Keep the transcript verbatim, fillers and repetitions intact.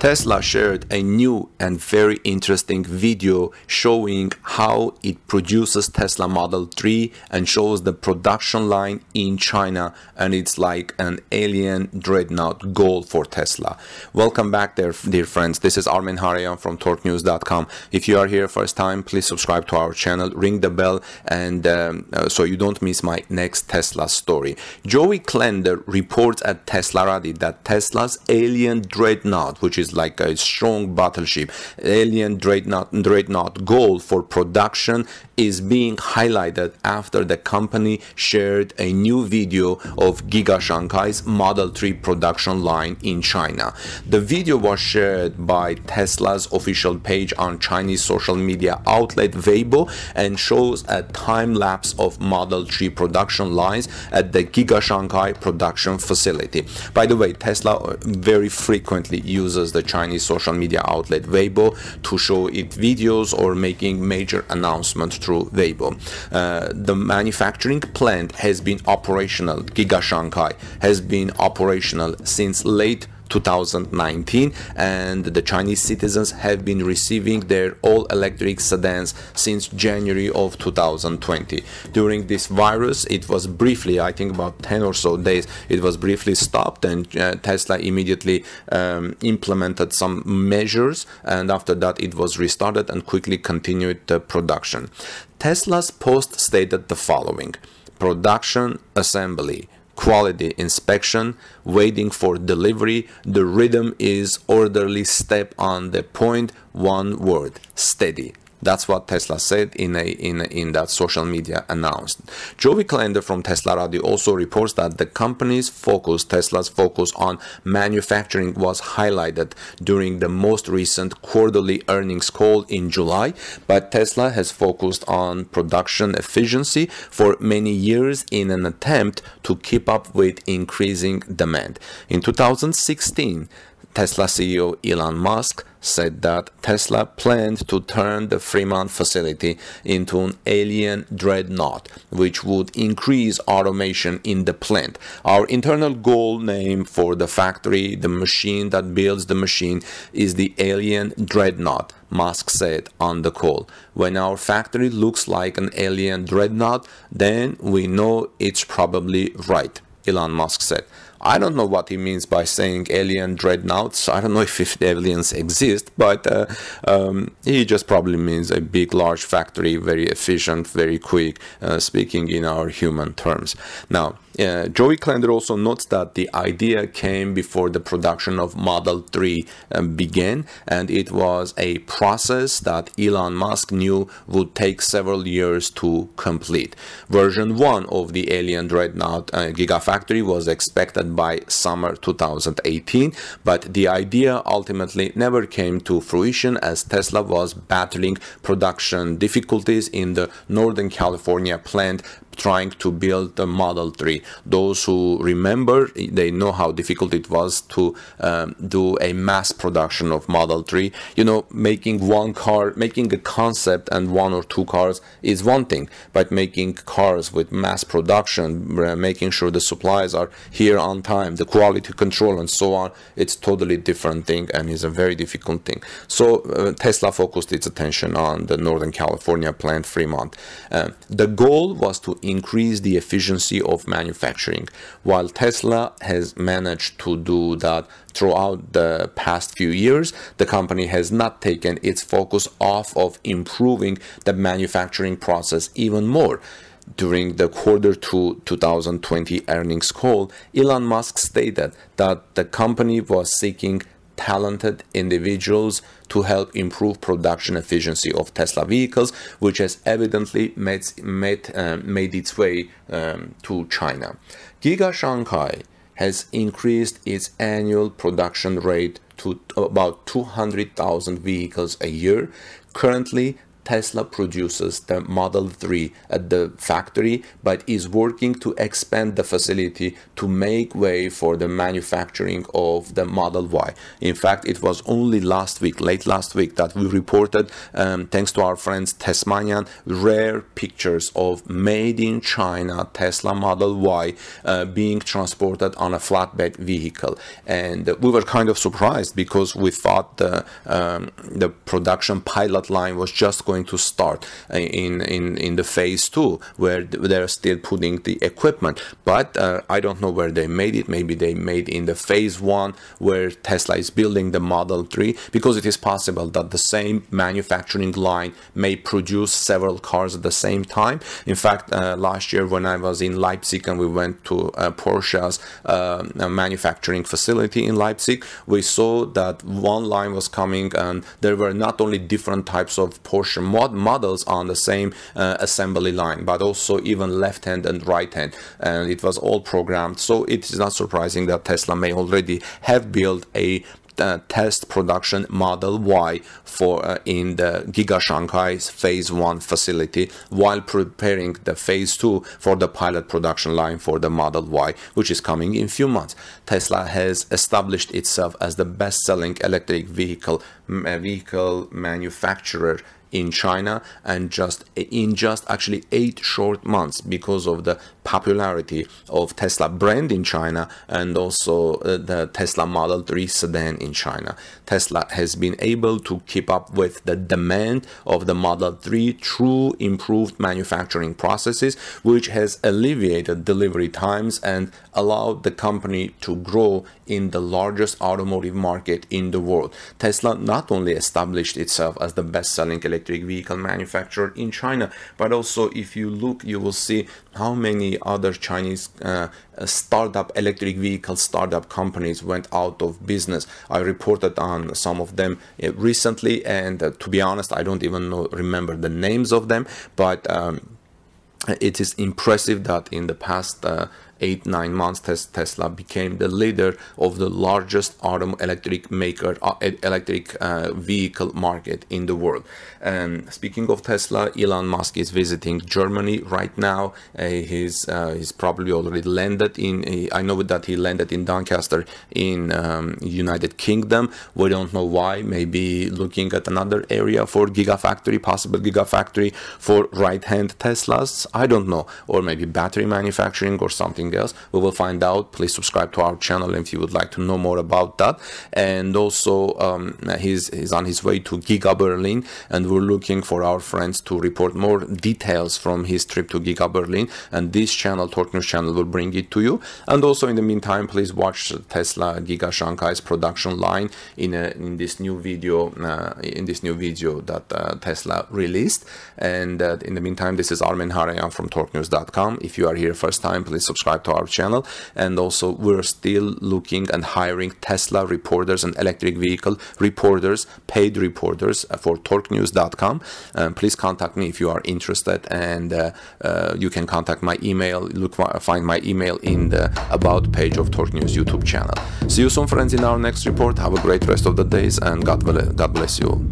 Tesla shared a new and very interesting video showing how it produces Tesla Model three and shows the production line in China, and it's like an alien dreadnought goal for Tesla. Welcome back there, dear friends. This is Armen Hareyan from torque news dot com. If you are here first time, please subscribe to our channel, ring the bell, and um, uh, so you don't miss my next Tesla story. Joey Klender reports at Tesla Rally that Tesla's alien dreadnought, which is like a strong battleship, alien dreadnought, dreadnought goal for production is being highlighted after the company shared a new video of Giga Shanghai's Model three production line in China. The video was shared by Tesla's official page on Chinese social media outlet Weibo and shows a time-lapse of Model three production lines at the Giga Shanghai production facility. By the way, Tesla very frequently uses the the Chinese social media outlet Weibo to show its videos or making major announcements through Weibo. Uh, the manufacturing plant has been operational, Giga Shanghai has been operational since late two thousand nineteen, and the Chinese citizens have been receiving their all-electric sedans since January of two thousand twenty. During this virus, it was briefly, I think about ten or so days, it was briefly stopped, and uh, Tesla immediately um, implemented some measures, and after that it was restarted and quickly continued the production. Tesla's post stated the following: production, assembly, quality inspection, waiting for delivery. The rhythm is orderly, step on the point, one word, steady. That's what Tesla said in a, in a, in that social media announcement. Joey Klender from Tesla Radio also reports that the company's focus, Tesla's focus on manufacturing, was highlighted during the most recent quarterly earnings call in July, but Tesla has focused on production efficiency for many years in an attempt to keep up with increasing demand. In two thousand sixteen, Tesla C E O Elon Musk said that Tesla planned to turn the Fremont facility into an alien dreadnought, which would increase automation in the plant. Our internal goal name for the factory, the machine that builds the machine, is the alien dreadnought, Musk said on the call. When our factory looks like an alien dreadnought, then we know it's probably right, Elon Musk said. I don't know what he means by saying alien dreadnoughts. I don't know if, if aliens exist, but uh, um, he just probably means a big, large factory, very efficient, very quick, uh, speaking in our human terms. Now, Uh, Joey Klender also notes that the idea came before the production of Model three um, began, and it was a process that Elon Musk knew would take several years to complete. Version one of the alien dreadnought uh, Gigafactory was expected by summer two thousand eighteen, but the idea ultimately never came to fruition as Tesla was battling production difficulties in the Northern California plant trying to build the Model three. Those who remember, they know how difficult it was to um, do a mass production of Model three. You know, making one car, making a concept and one or two cars is one thing, but making cars with mass production, making sure the supplies are here on time, the quality control and so on, it's totally different thing and is a very difficult thing. So uh, Tesla focused its attention on the Northern California plant, Fremont. Uh, the goal was to increase the efficiency of manufacturing. While Tesla has managed to do that throughout the past few years, the company has not taken its focus off of improving the manufacturing process even more. During the quarter two two thousand twenty earnings call, Elon Musk stated that the company was seeking talented individuals to help improve production efficiency of Tesla vehicles, which has evidently made, made, uh, made its way um, to China. Giga Shanghai has increased its annual production rate to about two hundred thousand vehicles a year. Currently, Tesla produces the Model three at the factory, but is working to expand the facility to make way for the manufacturing of the Model Y. In fact, it was only last week, late last week, that we reported, um, thanks to our friends Tesmanian, rare pictures of made in China Tesla Model Y uh, being transported on a flatbed vehicle. And we were kind of surprised because we thought the, um, the production pilot line was just going to start in, in, in the phase two, where they're still putting the equipment. But uh, I don't know where they made it. Maybe they made in the phase one where Tesla is building the Model three, because it is possible that the same manufacturing line may produce several cars at the same time. In fact, uh, last year when I was in Leipzig and we went to uh, Porsche's uh, manufacturing facility in Leipzig, we saw that one line was coming and there were not only different types of Porsche mod models on the same uh, assembly line, but also even left hand and right hand, and it was all programmed. So it is not surprising that Tesla may already have built a Uh, test production Model Y for uh, in the Giga Shanghai's phase one facility, while preparing the phase two for the pilot production line for the Model Y, which is coming in few months. Tesla has established itself as the best-selling electric vehicle vehicle manufacturer in China, and just in just actually eight short months, because of the popularity of Tesla brand in China and also uh, the Tesla Model three sedan in China. Tesla has been able to keep up with the demand of the Model three through improved manufacturing processes, which has alleviated delivery times and allowed the company to grow in the largest automotive market in the world. Tesla not only established itself as the best-selling electric electric vehicle manufacturer in China, but also if you look, you will see how many other Chinese uh, startup electric vehicle startup companies went out of business. I reported on some of them recently, and uh, to be honest, I don't even know remember the names of them, but um, it is impressive that in the past uh, eight, nine months, tes Tesla became the leader of the largest auto electric maker, uh, electric uh, vehicle market in the world. And speaking of Tesla, Elon Musk is visiting Germany right now. Uh, he's, uh, he's probably already landed in, uh, I know that he landed in Doncaster in um, United Kingdom. We don't know why, maybe looking at another area for Gigafactory, possible Gigafactory for right-hand Teslas, I don't know, or maybe battery manufacturing or something else. We will find out. Please subscribe to our channel if you would like to know more about that. And also um, he's, he's on his way to Giga Berlin, and we're looking for our friends to report more details from his trip to Giga Berlin, and this channel, Torque News channel, will bring it to you. And also in the meantime, please watch Tesla Giga Shanghai's production line in, a, in this new video uh, in this new video that uh, Tesla released. And uh, in the meantime, this is Armen Hareyan from torque news dot com. If you are here first time, please subscribe to our channel. And also we're still looking and hiring Tesla reporters and electric vehicle reporters, paid reporters for torque news dot com. Um, please contact me if you are interested, and uh, uh, you can contact my email. Look, find my email in the about page of Torque News YouTube channel. See you soon, friends, in our next report. Have a great rest of the days, and God bless, God bless you all.